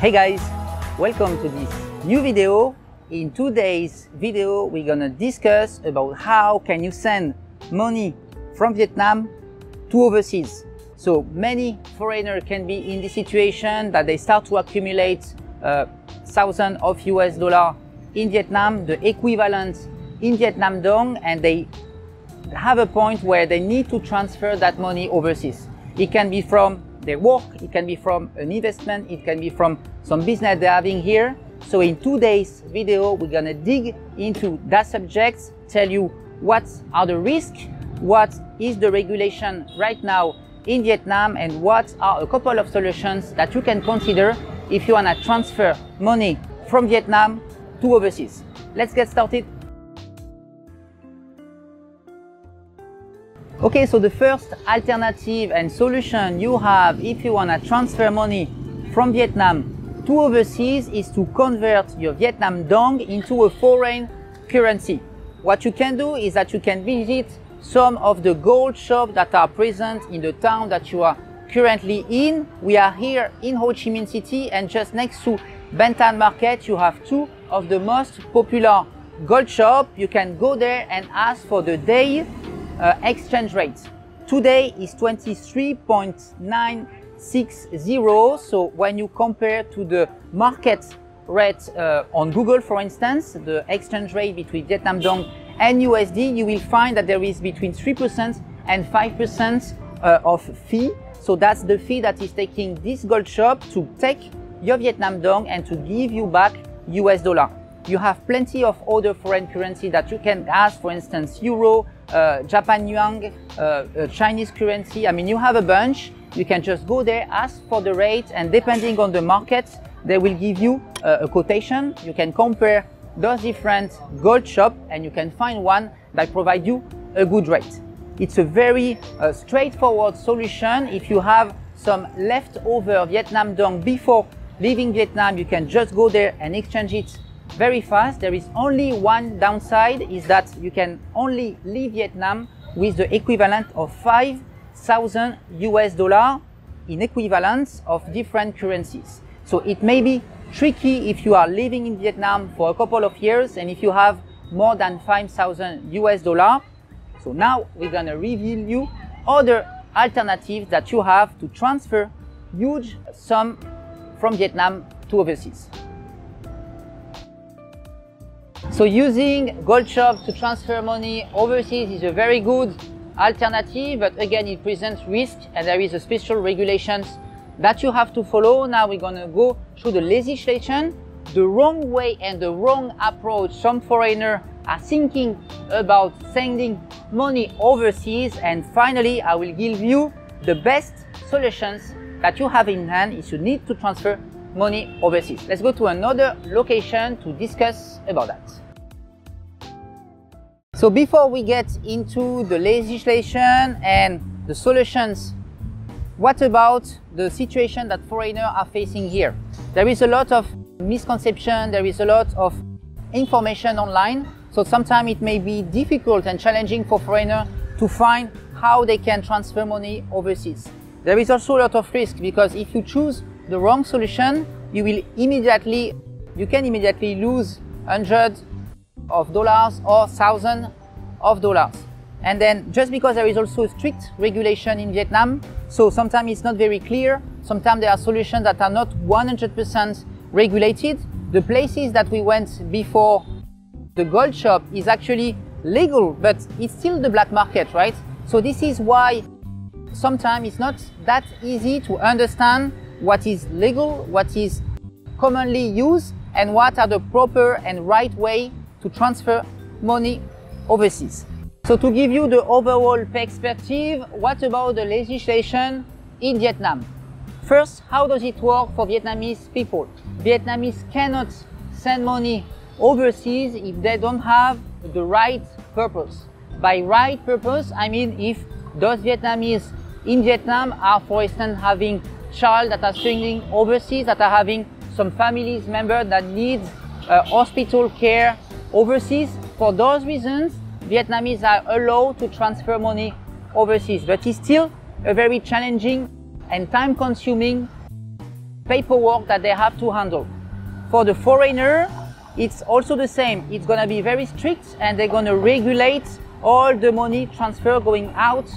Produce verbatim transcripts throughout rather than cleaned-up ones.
Hey guys, welcome to this new video. In today's video we're gonna discuss about how can you send money from Vietnam to overseas. So many foreigners can be in the situation that they start to accumulate uh, thousands of U S dollars in Vietnam, the equivalent in Vietnam dong, and they have a point where they need to transfer that money overseas. It can be from their work, it can be from an investment, it can be from some business they're having here. So in today's video, we're gonna dig into that subject, tell you what are the risks, what is the regulation right now in Vietnam, and what are a couple of solutions that you can consider if you wanna transfer money from Vietnam to overseas. Let's get started. Okay, so the first alternative and solution you have if you want to transfer money from Vietnam to overseas is to convert your Vietnam dong into a foreign currency. What you can do is that you can visit some of the gold shops that are present in the town that you are currently in. We are here in Ho Chi Minh City, and just next to Ben Thanh Market, you have two of the most popular gold shops. You can go there and ask for the day Uh, exchange rate. Today is twenty-three point nine six zero. So when you compare to the market rate uh, on Google, for instance, the exchange rate between Vietnam dong and U S D, you will find that there is between three percent and five percent uh, of fee. So that's the fee that is taking this gold shop to take your Vietnam dong and to give you back U S dollar. You have plenty of other foreign currency that you can ask, for instance, euro, Uh, Japan yuan, uh, uh, Chinese currency. I mean, you have a bunch. You can just go there, ask for the rate, and depending on the market, they will give you uh, a quotation. You can compare those different gold shops and you can find one that provides you a good rate. It's a very uh, straightforward solution. If you have some leftover Vietnam dong before leaving Vietnam, you can just go there and exchange it very fast. There is only one downside, is that you can only leave Vietnam with the equivalent of five thousand U S dollars in equivalents of different currencies. So it may be tricky if you are living in Vietnam for a couple of years and if you have more than five thousand U S dollars. So now we're gonna reveal you other alternatives that you have to transfer huge sum from Vietnam to overseas. So using gold shop to transfer money overseas is a very good alternative, but again it presents risk and there is a special regulations that you have to follow. Now we're gonna go through the legislation, the wrong way and the wrong approach some foreigners are thinking about sending money overseas, and finally I will give you the best solutions that you have in hand if you need to transfer money overseas. Let's go to another location to discuss about that. So before we get into the legislation and the solutions, what about the situation that foreigners are facing here? There is a lot of misconception, there is a lot of information online, so sometimes it may be difficult and challenging for foreigners to find how they can transfer money overseas. There is also a lot of risk, because if you choose the wrong solution, you will immediately, you can immediately lose hundreds of dollars or thousands of dollars. And then just because there is also a strict regulation in Vietnam, so sometimes it's not very clear, sometimes there are solutions that are not one hundred percent regulated. The places that we went before the gold shop is actually legal, but it's still the black market, right? So this is why sometimes it's not that easy to understand what is legal, what is commonly used, and what are the proper and right way to transfer money overseas. So to give you the overall perspective, what about the legislation in Vietnam? First, how does it work for Vietnamese people? Vietnamese cannot send money overseas if they don't have the right purpose. By right purpose, I mean if those Vietnamese in Vietnam are, for instance, having child that are staying overseas, that are having some families member that needs uh, hospital care overseas. For those reasons, Vietnamese are allowed to transfer money overseas, but it's still a very challenging and time-consuming paperwork that they have to handle. For the foreigner, it's also the same. It's going to be very strict, and they're going to regulate all the money transfer going out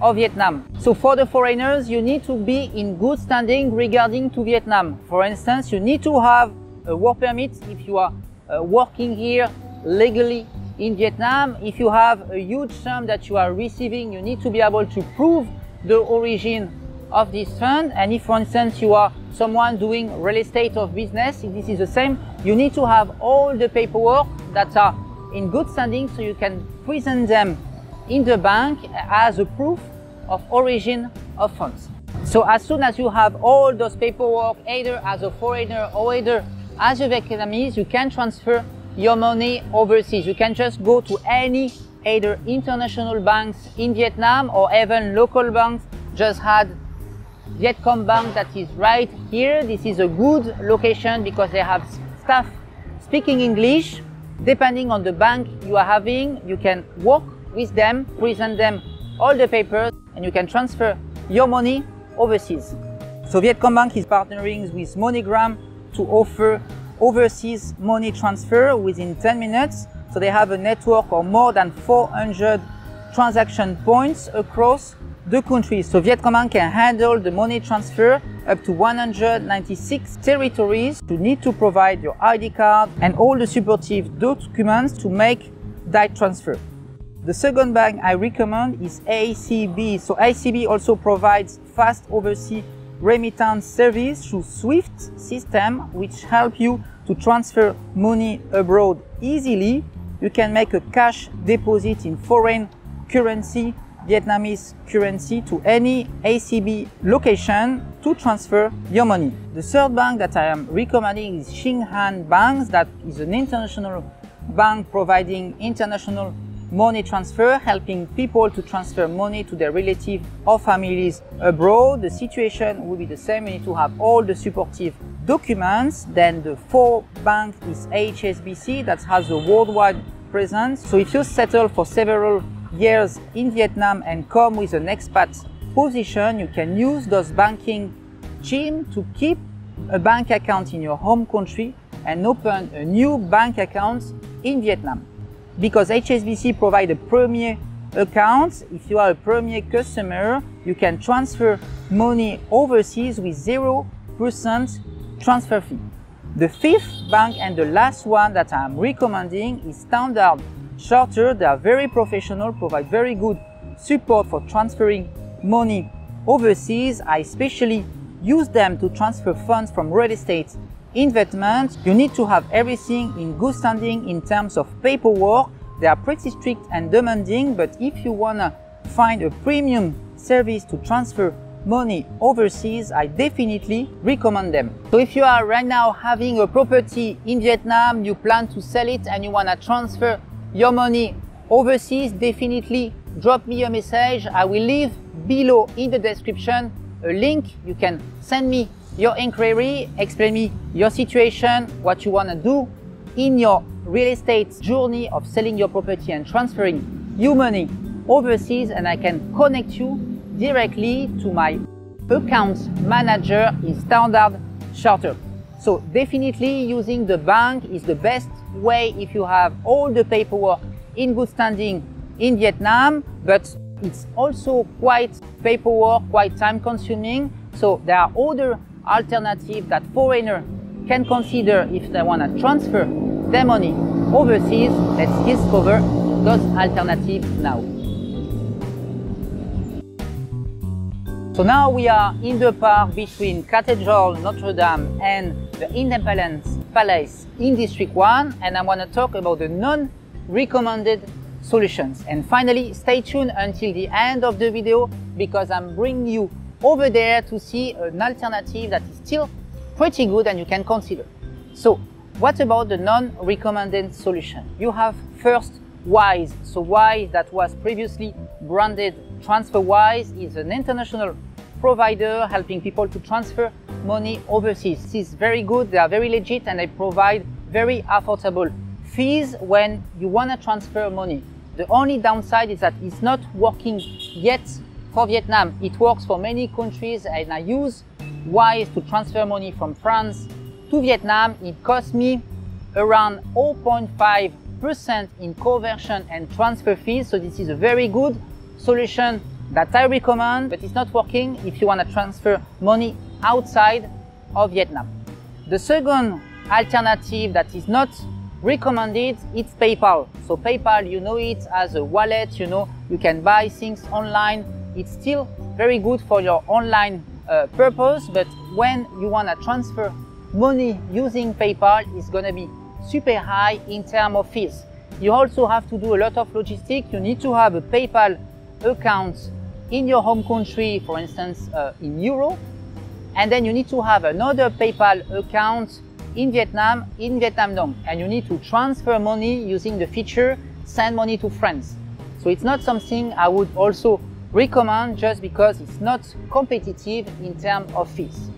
of Vietnam. So for the foreigners, you need to be in good standing regarding to Vietnam. For instance, you need to have a work permit if you are uh, working here legally in Vietnam. If you have a huge sum that you are receiving, you need to be able to prove the origin of this fund. And if, for instance, you are someone doing real estate or business, if this is the same, you need to have all the paperwork that are in good standing so you can present them in the bank as a proof of origin of funds. So as soon as you have all those paperwork, either as a foreigner or either as a Vietnamese, you can transfer your money overseas. You can just go to any either international banks in Vietnam or even local banks. Just had Vietcombank that is right here. This is a good location because they have staff speaking English. Depending on the bank you are having, you can work with them, present them all the papers, and you can transfer your money overseas. So Vietcombank is partnering with MoneyGram to offer overseas money transfer within ten minutes. So they have a network of more than four hundred transaction points across the country. So Vietcombank can handle the money transfer up to one hundred ninety-six territories. You need to provide your I D card and all the supportive documents to make that transfer. The second bank I recommend is A C B. So A C B also provides fast overseas remittance service through SWIFT system, which help you to transfer money abroad easily. You can make a cash deposit in foreign currency, Vietnamese currency, to any A C B location to transfer your money. The third bank that I am recommending is Shinhan Bank. That is an international bank providing international money transfer, helping people to transfer money to their relatives or families abroad. The situation will be the same. You need to have all the supportive documents. Then the fourth bank is H S B C, that has a worldwide presence. So if you settle for several years in Vietnam and come with an expat position, you can use those banking team to keep a bank account in your home country and open a new bank account in Vietnam. Because H S B C provides a premier account, if you are a premier customer, you can transfer money overseas with zero percent transfer fee. The fifth bank and the last one that I'm recommending is Standard Chartered. They are very professional, provide very good support for transferring money overseas. I especially use them to transfer funds from real estate investment. You need to have everything in good standing in terms of paperwork. They are pretty strict and demanding, but if you want to find a premium service to transfer money overseas, I definitely recommend them. So if you are right now having a property in Vietnam, you plan to sell it and you want to transfer your money overseas, definitely drop me a message. I will leave below in the description a link. You can send me your inquiry, explain me your situation, what you want to do in your real estate journey of selling your property and transferring your money overseas, and I can connect you directly to my account manager in Standard Chartered. So definitely using the bank is the best way if you have all the paperwork in good standing in Vietnam, but it's also quite paperwork, quite time consuming. So there are other alternative that foreigner can consider if they want to transfer their money overseas. Let's discover those alternatives now. So now we are in the park between Cathedral Notre Dame and the Independence Palace in District one, and I want to talk about the non-recommended solutions. And finally, stay tuned until the end of the video because I'm bringing you over there to see an alternative that is still pretty good and you can consider. So what about the non-recommended solution? You have first WISE. So WISE, that was previously branded TransferWise, is an international provider helping people to transfer money overseas. This is very good, they are very legit, and they provide very affordable fees when you want to transfer money. The only downside is that it's not working yet for Vietnam. It works for many countries, and I use WISE to transfer money from France to Vietnam, it cost me around zero point five percent in conversion and transfer fees. So this is a very good solution that I recommend, but it's not working if you want to transfer money outside of Vietnam. The second alternative that is not recommended, it's PayPal. So PayPal, you know it as a wallet, you know, you can buy things online. It's still very good for your online uh, purpose, but when you want to transfer money using PayPal, is going to be super high in terms of fees. You also have to do a lot of logistics. You need to have a PayPal account in your home country, for instance, uh, in Euro. And then you need to have another PayPal account in Vietnam, in Vietnam Dong. And you need to transfer money using the feature send money to friends. So it's not something I would also recommend just because it's not competitive in terms of fees.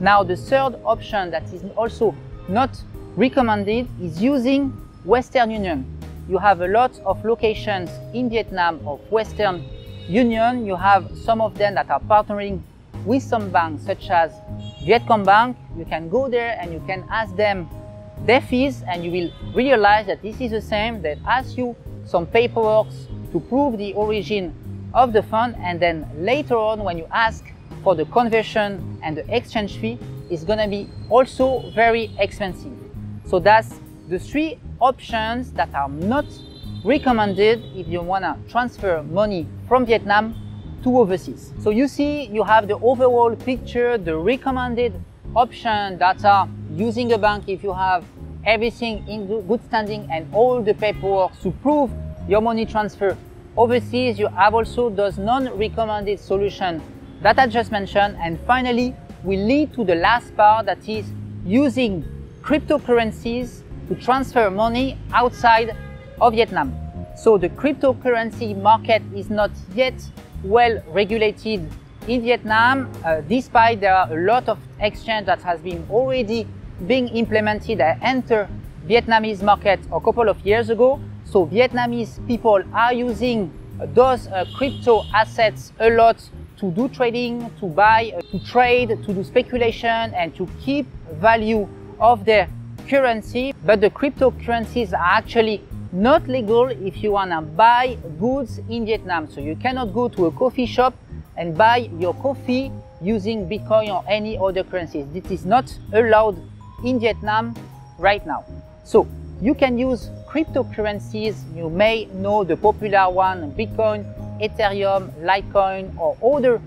Now, the third option that is also not recommended is using Western Union. You have a lot of locations in Vietnam of Western Union. You have some of them that are partnering with some banks such as Vietcombank. You can go there and you can ask them their fees, and you will realize that this is the same. They ask you some paperwork to prove the origin of the fund, and then later on when you ask for the conversion and the exchange fee, is going to be also very expensive. So that's the three options that are not recommended if you want to transfer money from Vietnam to overseas. So you see, you have the overall picture, the recommended option that are using a bank if you have everything in good standing and all the paperwork to prove your money transfer overseas. You have also those non-recommended solutions that I just mentioned. And finally, we lead to the last part, that is using cryptocurrencies to transfer money outside of Vietnam. So the cryptocurrency market is not yet well regulated in Vietnam, uh, despite there are a lot of exchange that has been already being implemented and entered Vietnamese market a couple of years ago. So Vietnamese people are using those uh, crypto assets a lot to do trading, to buy, uh, to trade, to do speculation, and to keep value of their currency. But the cryptocurrencies are actually not legal if you want to buy goods in Vietnam. So you cannot go to a coffee shop and buy your coffee using Bitcoin or any other currencies. This is not allowed in Vietnam right now. So you can use cryptocurrencies. You may know the popular one, Bitcoin, Ethereum, Litecoin, or other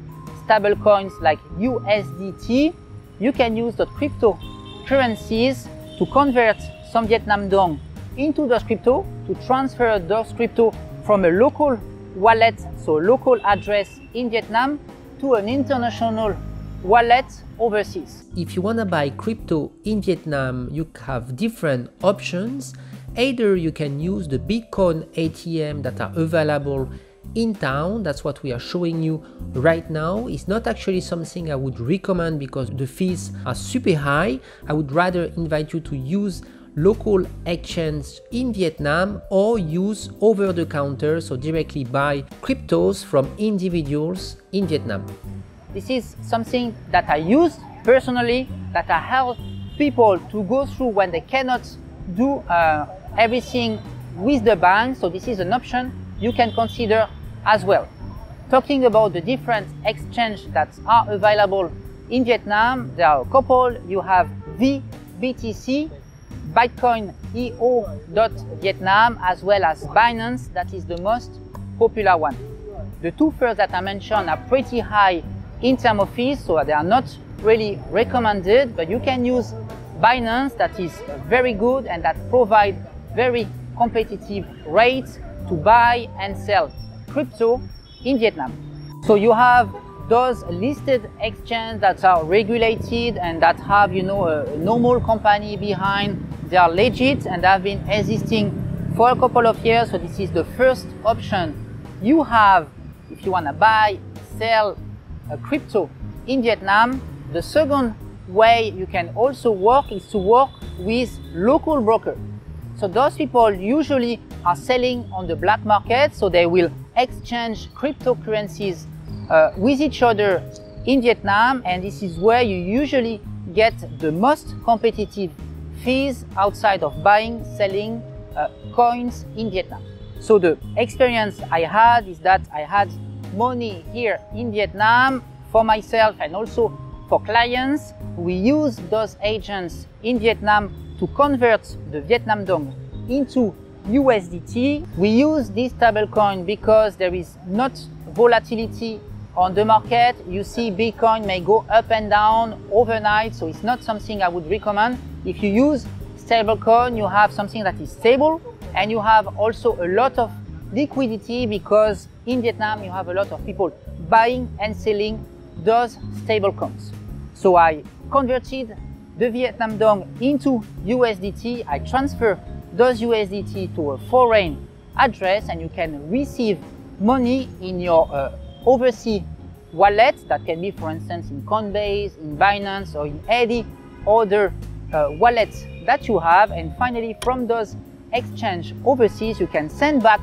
stable coins like U S D T. You can use the cryptocurrencies to convert some Vietnam Dong into those crypto, to transfer those crypto from a local wallet, so local address in Vietnam, to an international wallet overseas. If you want to buy crypto in Vietnam, you have different options. Either you can use the Bitcoin A T M that are available in town. That's what we are showing you right now. It's not actually something I would recommend because the fees are super high. I would rather invite you to use local exchange in Vietnam or use over the counter, so directly buy cryptos from individuals in Vietnam. This is something that I used personally, that I help people to go through when they cannot do uh, everything with the bank. So this is an option you can consider as well. Talking about the different exchanges that are available in Vietnam, there are a couple. You have V B T C, Bitcoin E O.Vietnam, as well as Binance. That is the most popular one. The two first that I mentioned are pretty high in terms of fees, so they are not really recommended, but you can use Binance, that is very good and that provides very competitive rates to buy and sell crypto in Vietnam. So you have those listed exchanges that are regulated and that have, you know, a normal company behind. They are legit and have been existing for a couple of years. So this is the first option you have if you want to buy, sell a crypto in Vietnam. The second way you can also work is to work with local brokers. So those people usually are selling on the black market, so they will exchange cryptocurrencies uh, with each other in Vietnam, and this is where you usually get the most competitive fees outside of buying, selling uh, coins in Vietnam. So the experience I had is that I had money here in Vietnam for myself and also for clients. We use those agents in Vietnam to convert the Vietnam dong into U S D T. We use this stablecoin because there is not volatility on the market. You see, Bitcoin may go up and down overnight, so it's not something I would recommend. If you use stablecoin, you have something that is stable, and you have also a lot of liquidity because in Vietnam you have a lot of people buying and selling those stablecoins. So I converted the Vietnam dong into U S D T. I transfer those U S D T to a foreign address, and you can receive money in your uh, overseas wallet. That can be, for instance, in Coinbase, in Binance, or in any other uh, wallets that you have. And finally, from those exchange overseas, you can send back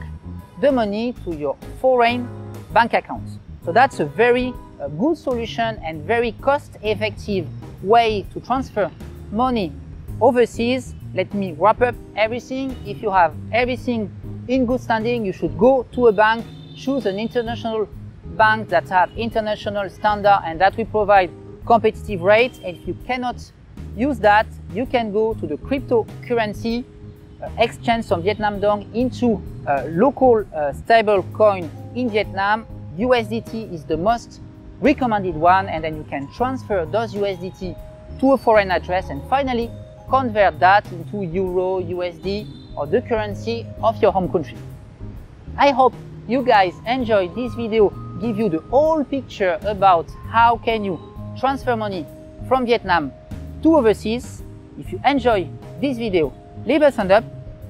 the money to your foreign bank accounts. So that's a very uh, good solution and very cost-effective way to transfer money overseas. Let me wrap up everything. If you have everything in good standing, you should go to a bank, choose an international bank that have international standard and that will provide competitive rates. And if you cannot use that, you can go to the cryptocurrency, uh, exchange some Vietnam dong into uh, local uh, stable coin in Vietnam. U S D T is the most recommended one, and then you can transfer those U S D T to a foreign address and finally convert that into euro, U S D, or the currency of your home country. I hope you guys enjoyed this video, give you the whole picture about how can you transfer money from Vietnam to overseas. If you enjoy this video, leave a thumbs up.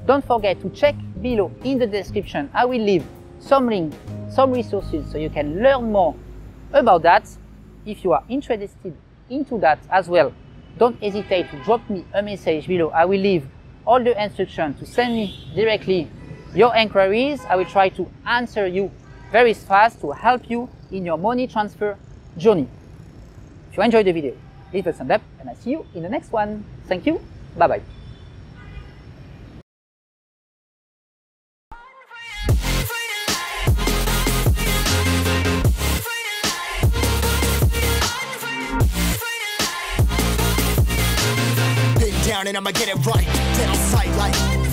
Don't forget to check below in the description. I will leave some links, some resources, so you can learn more about that. If you are interested into that as well, don't hesitate to drop me a message below. I will leave all the instructions to send me directly your inquiries. I will try to answer you very fast to help you in your money transfer journey. If you enjoyed the video, leave a thumbs up, and I see you in the next one. Thank you. Bye-bye. And I'ma get it right, down sight like